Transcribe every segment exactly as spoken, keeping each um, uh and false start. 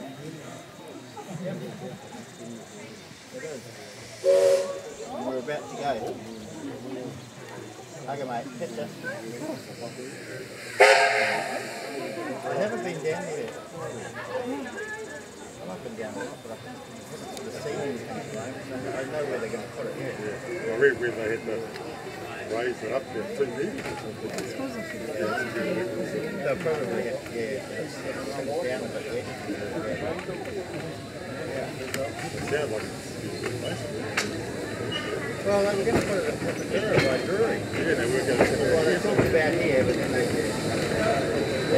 We're about to go. Okay, mate, picture. I haven't been down there. I might have been down there, but I can see them. I know where they're going to put it. Yeah. I read where they had to raise it up to two metres or something. They'll probably bring it, yeah, it's, it's down a bit yet. It sounds like it's basically. Well, they were going to put it together by Drury. Yeah, they were going to put it well, it's all about here, but then they did. Oh,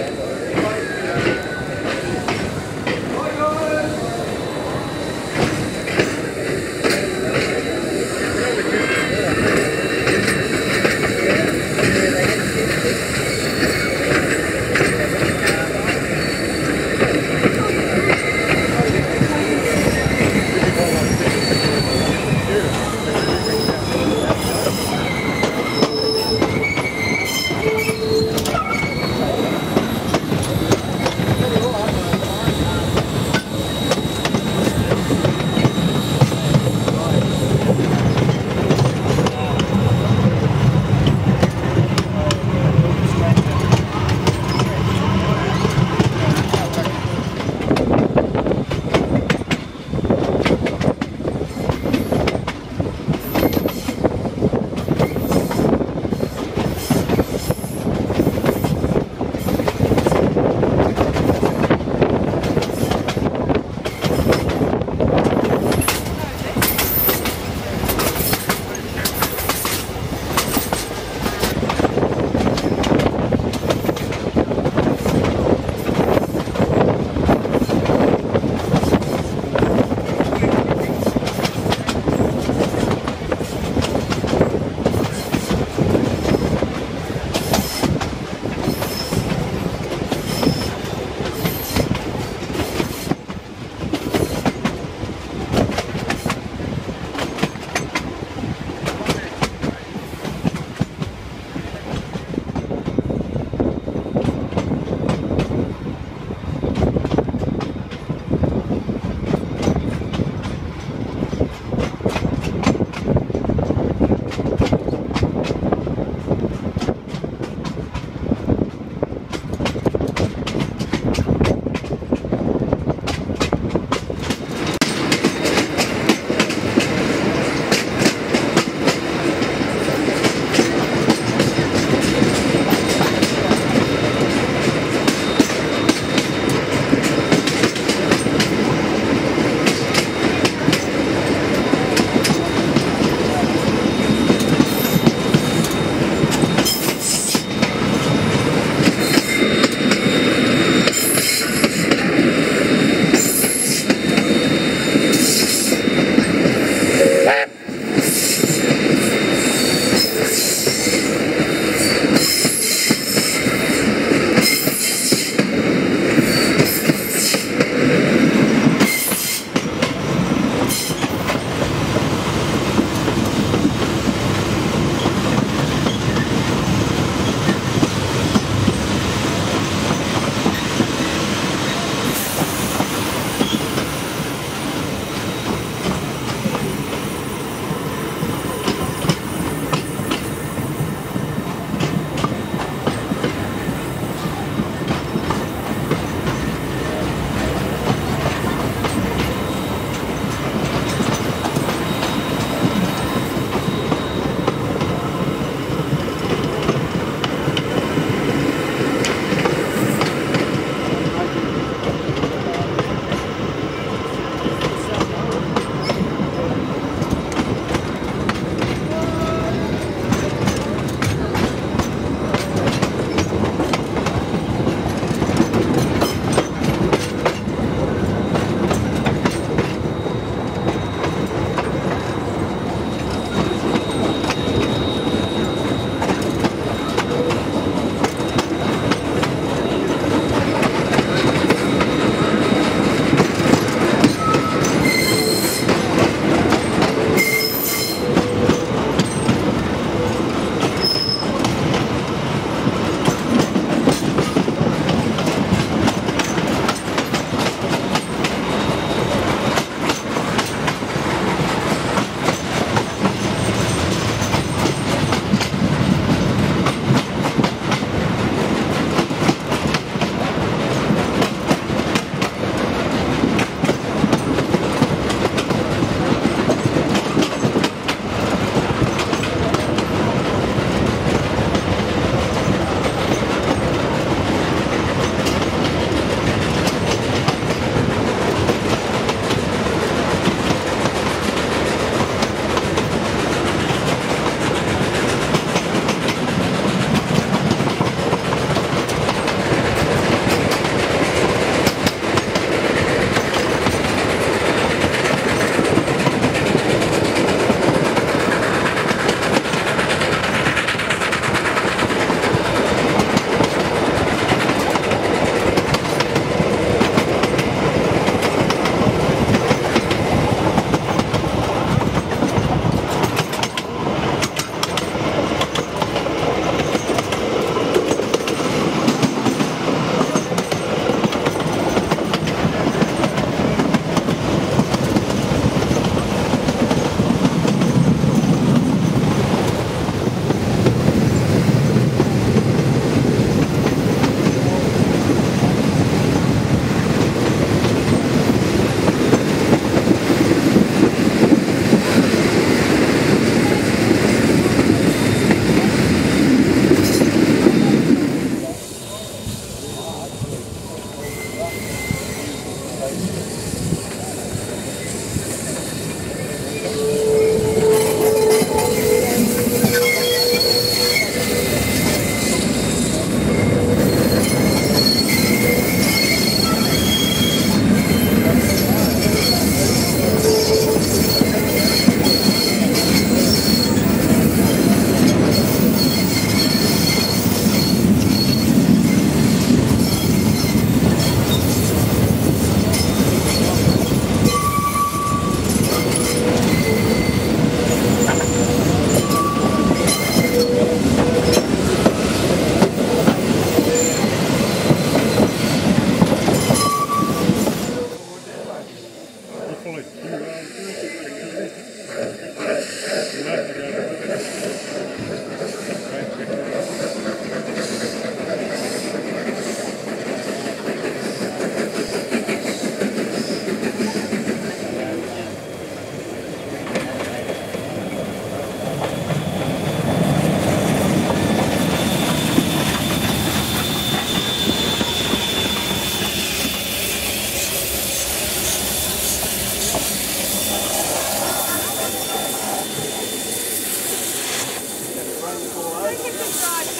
hopefully two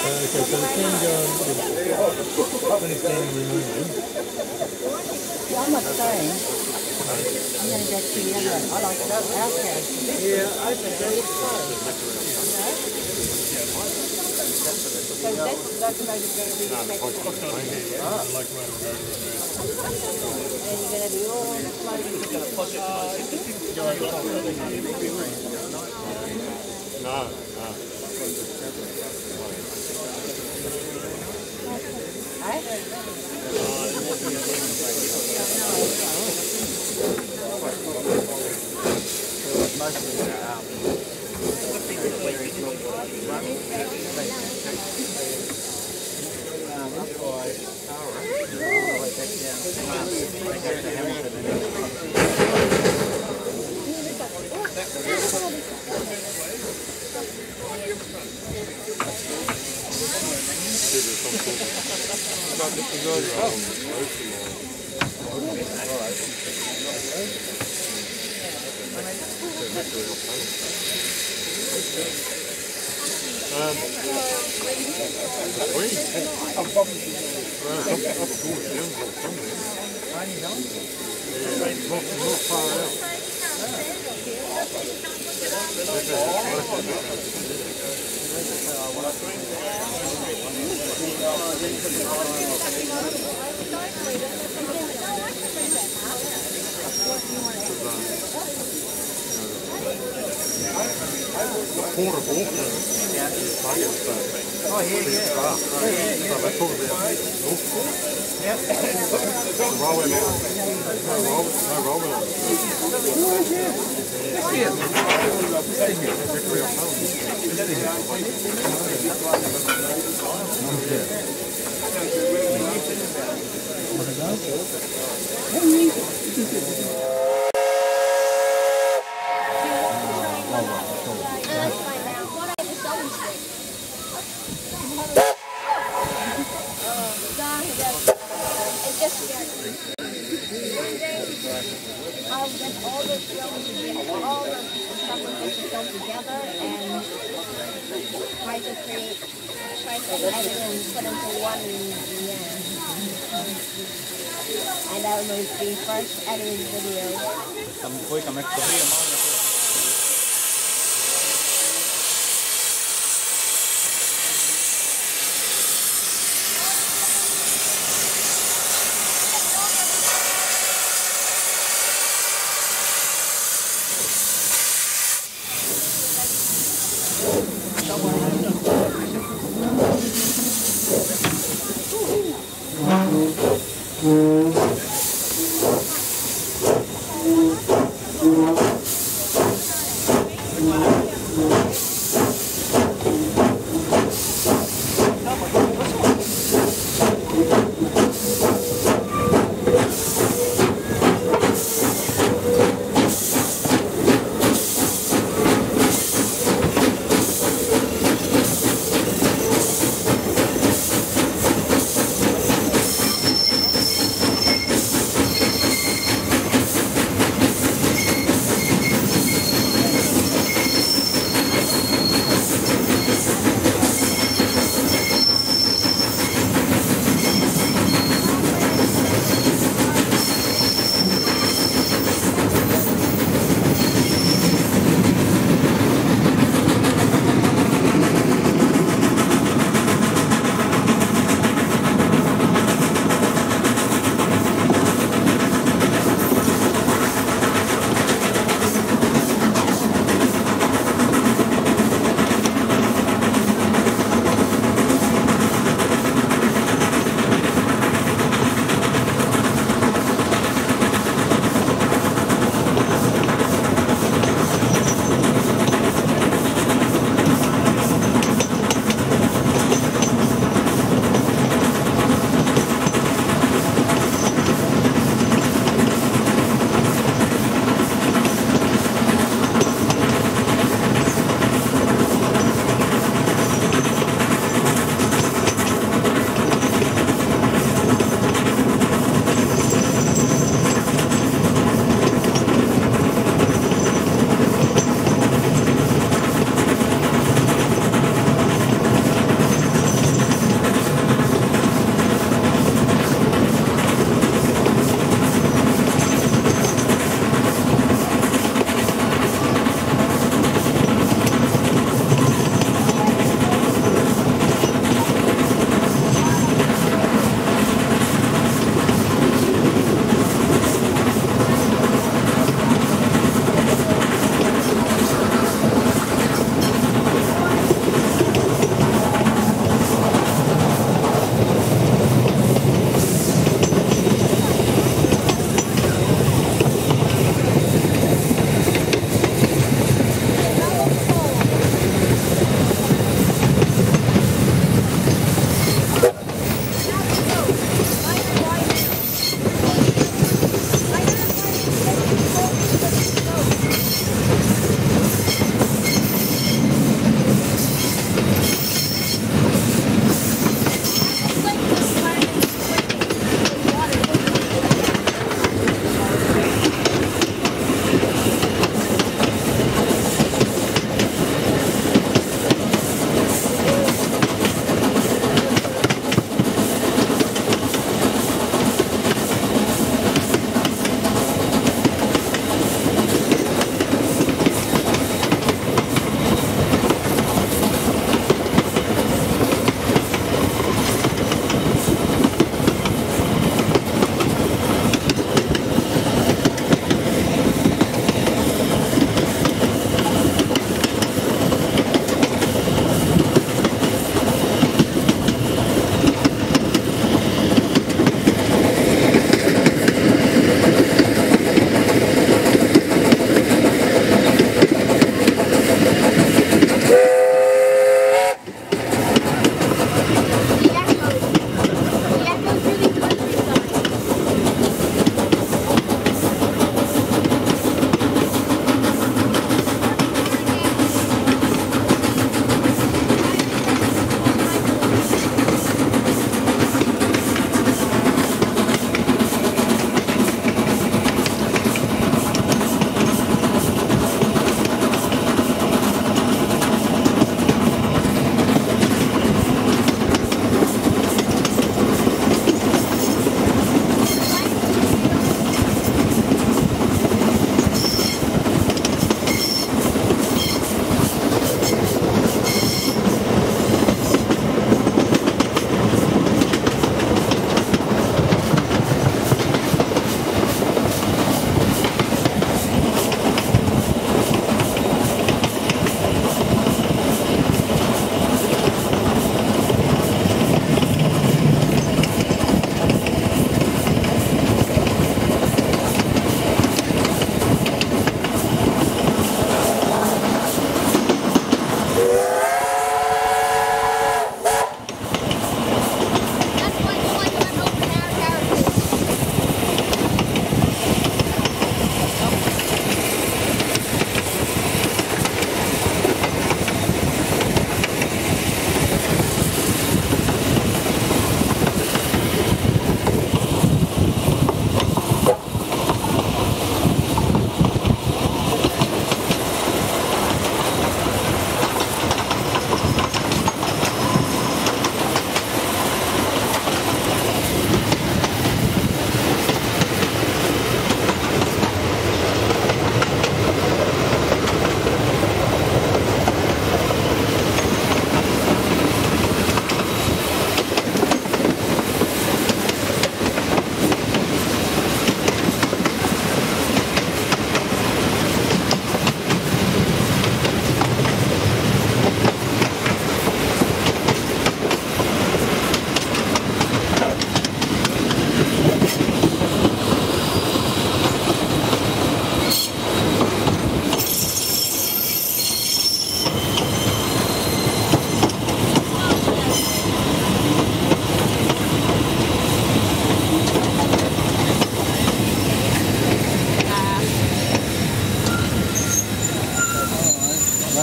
Okay, so the thing goes, when it's being removed. Yeah, I'm not saying. I'm going to go to the other one. I like that house house. Yeah, I think that looks fine. So that's that's the motor going to be expected. Ah, like motor going to be. And you're going to be all floating. No, no.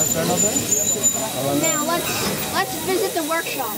Is there another? Now let's let's visit the workshop.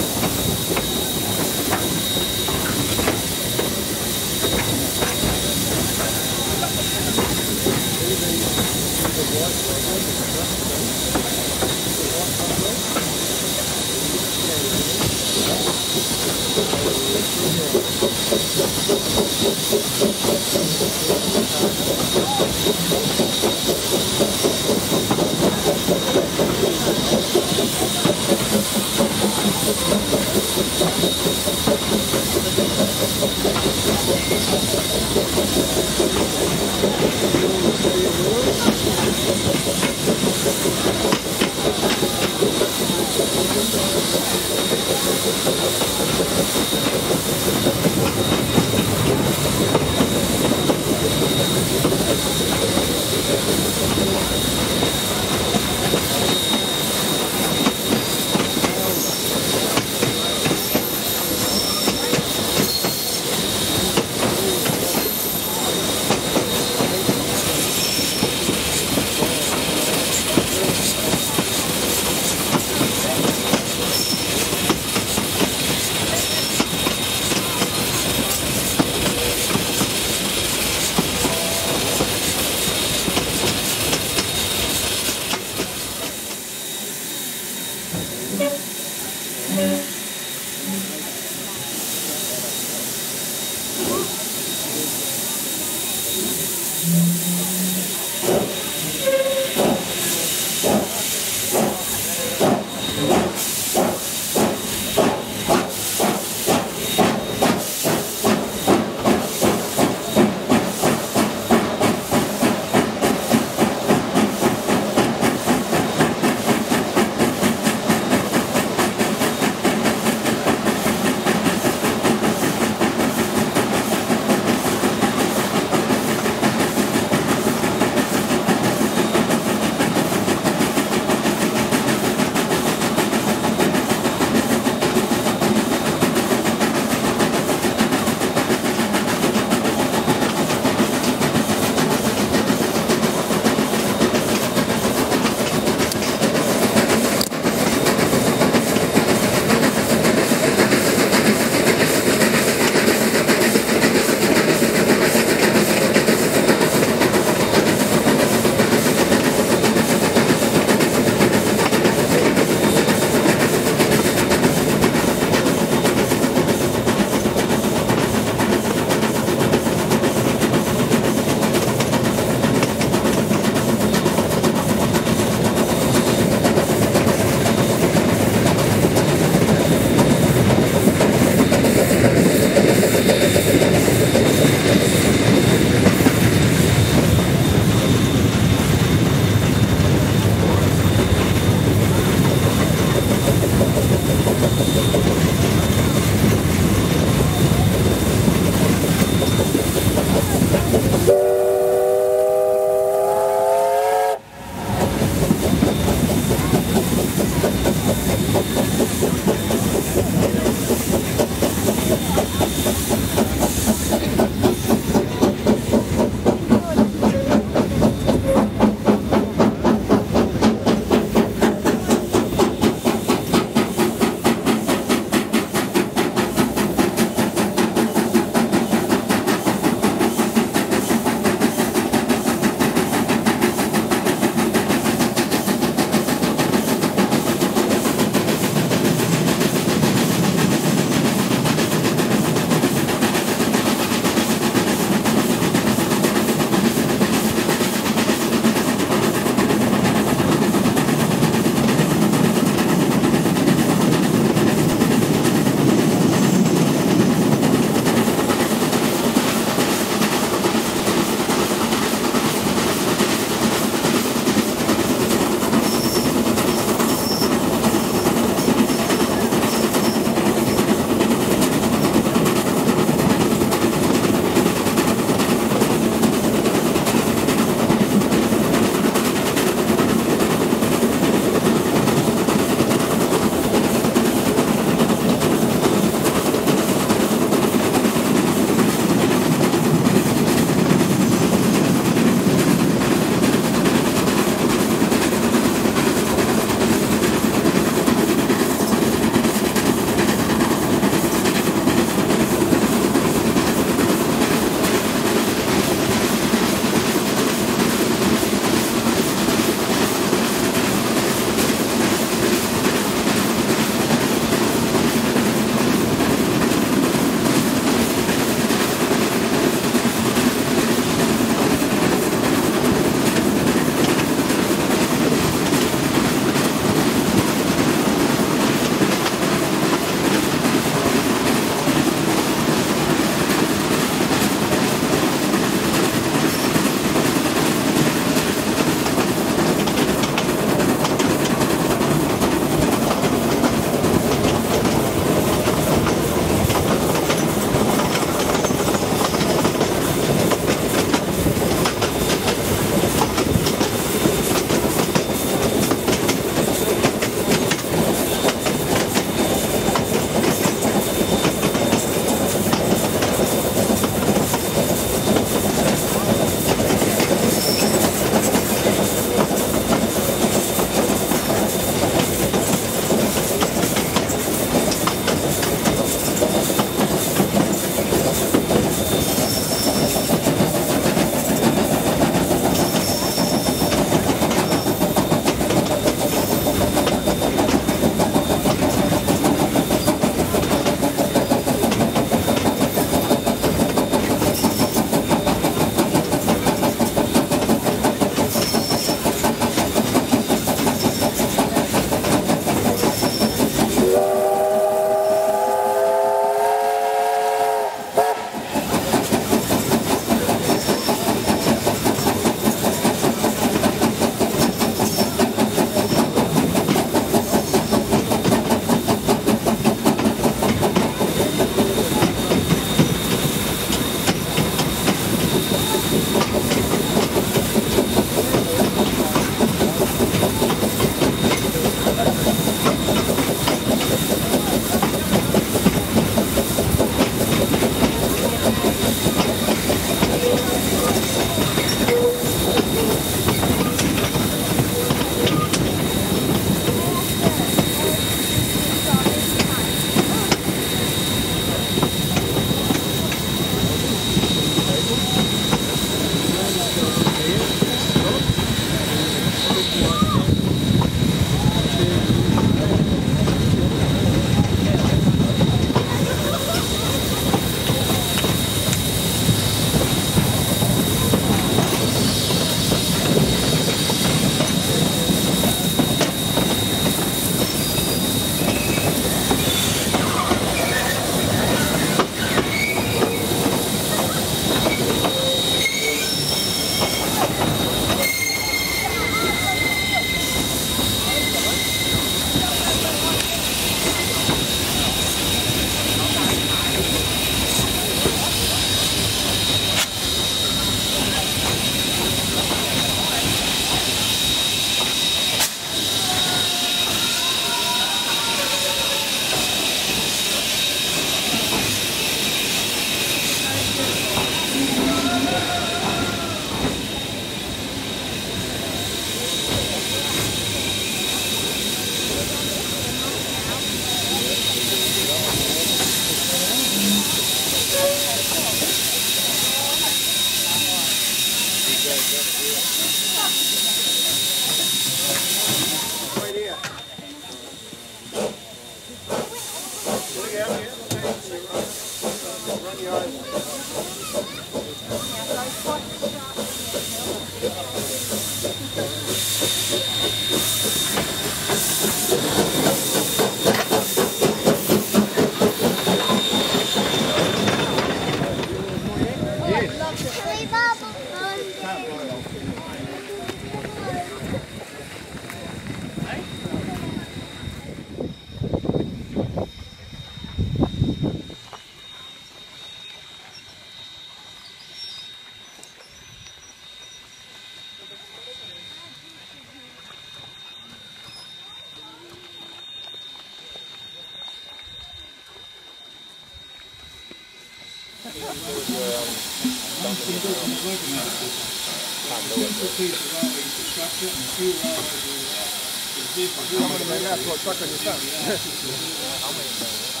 Starting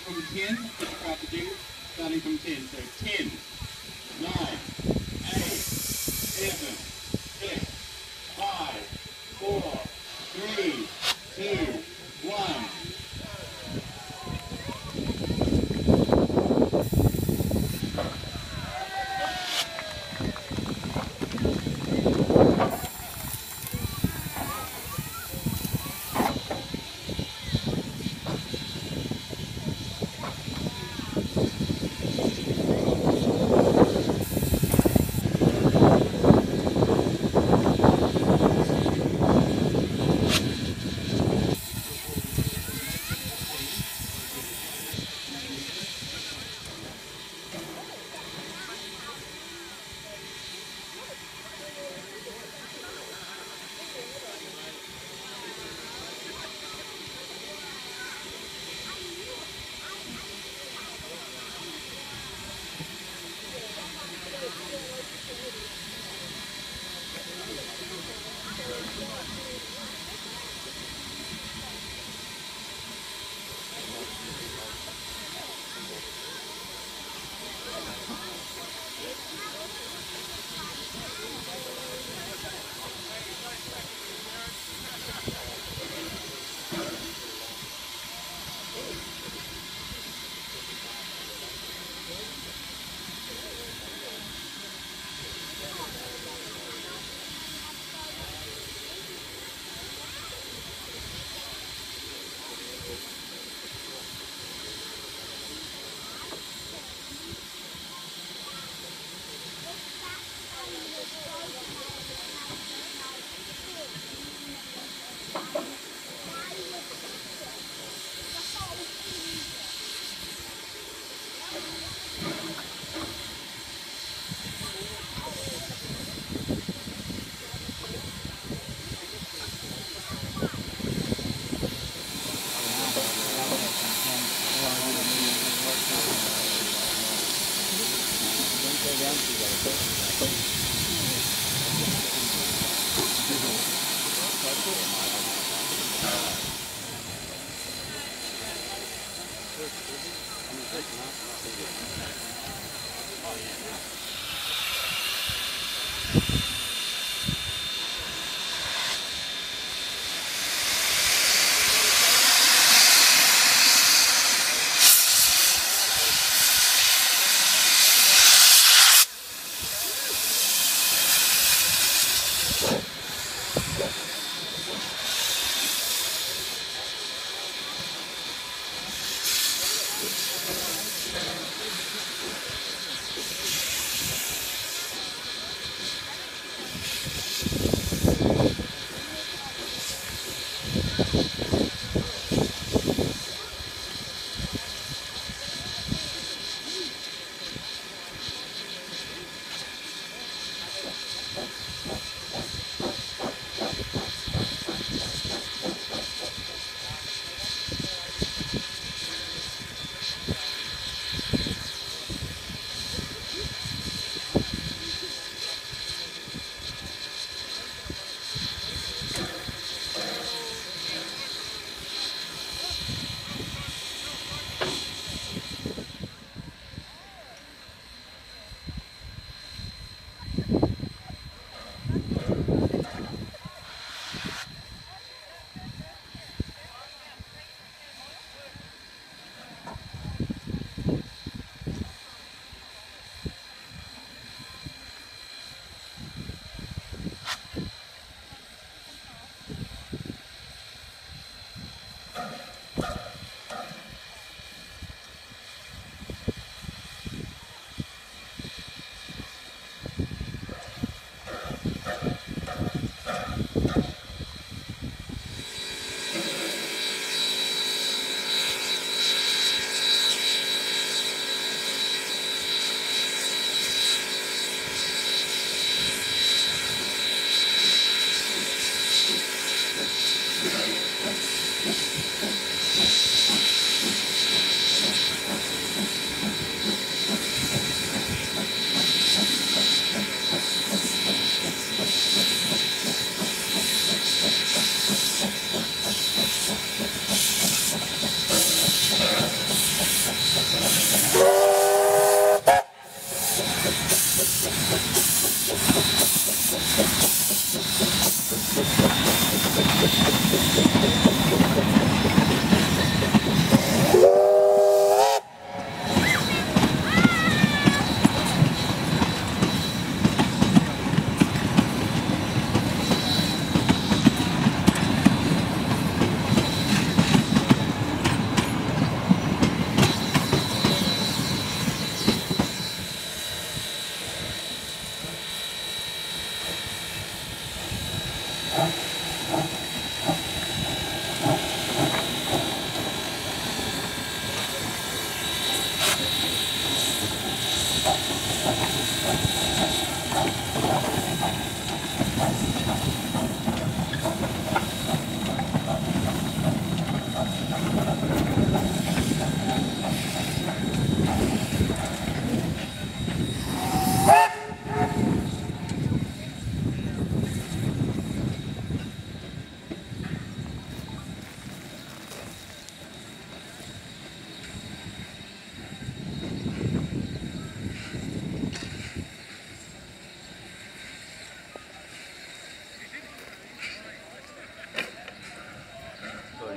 from ten, what you to do, starting from ten, so ten, nine, eight, seven, six, five, four, three, two, one. Thank you.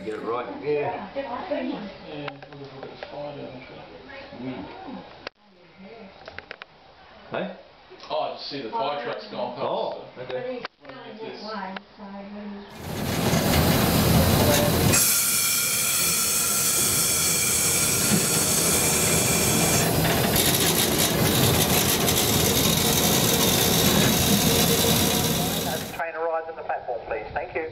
Get it right. Yeah. Yeah. Hey? Oh, I just see the fire trucks going past. Oh, okay. Train arrives on the platform, please. Thank you.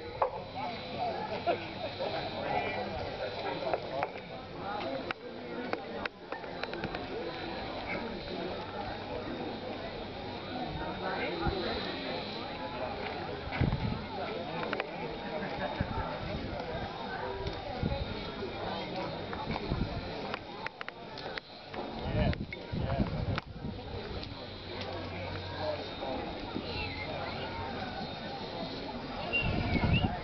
Thank you.